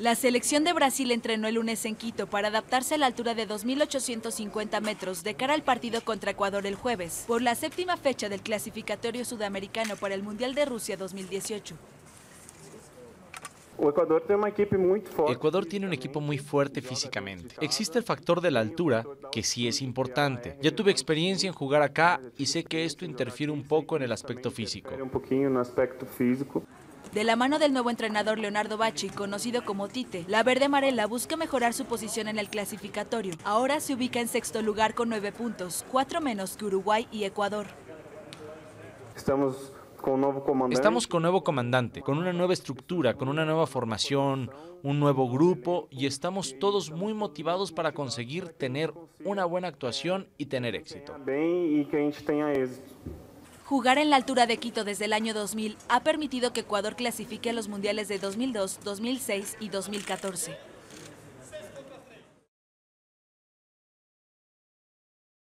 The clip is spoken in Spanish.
La selección de Brasil entrenó el lunes en Quito para adaptarse a la altura de 2.850 metros de cara al partido contra Ecuador el jueves, por la séptima fecha del clasificatorio sudamericano para el Mundial de Rusia 2018. Ecuador tiene un equipo muy fuerte físicamente. Existe el factor de la altura, que sí es importante. Ya tuve experiencia en jugar acá y sé que esto interfiere un poco en el aspecto físico. De la mano del nuevo entrenador Leonardo Bachi, conocido como Tite, la verde amarela busca mejorar su posición en el clasificatorio. Ahora se ubica en sexto lugar con 9 puntos, 4 menos que Uruguay y Ecuador. Estamos con nuevo comandante, con una nueva estructura, con una nueva formación, un nuevo grupo, y estamos todos muy motivados para conseguir tener una buena actuación y tener éxito. Jugar en la altura de Quito desde el año 2000 ha permitido que Ecuador clasifique a los mundiales de 2002, 2006 y 2014.